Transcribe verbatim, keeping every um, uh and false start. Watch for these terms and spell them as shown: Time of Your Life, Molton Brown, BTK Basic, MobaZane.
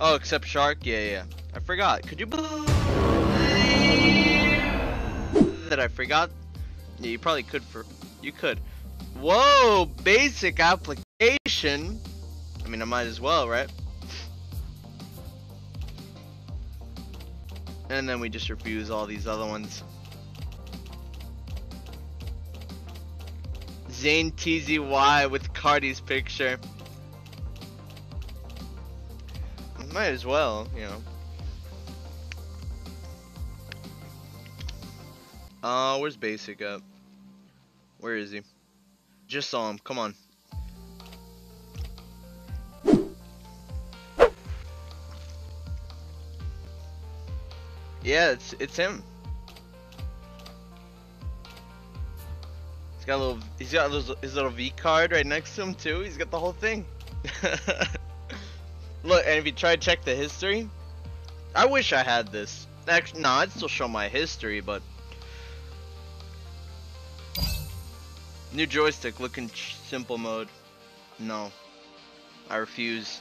Oh, except shark? Yeah, yeah. I forgot. Could you believe that I forgot? Yeah, you probably could for... You could. Whoa! Basic application! I mean, I might as well, right? And then we just refuse all these other ones. Zane T Z Y with Cardi's picture. Might as well, you know. Uh, where's Basic up? Where is he? Just saw him. Come on. Yeah, it's it's him. He's got a little. He's got his, his little V card right next to him too. He's got the whole thing. Look, and if you try to check the history, I wish I had this. Actually, no, nah, I'd still show my history, but new joystick, look in simple mode. No, I refuse.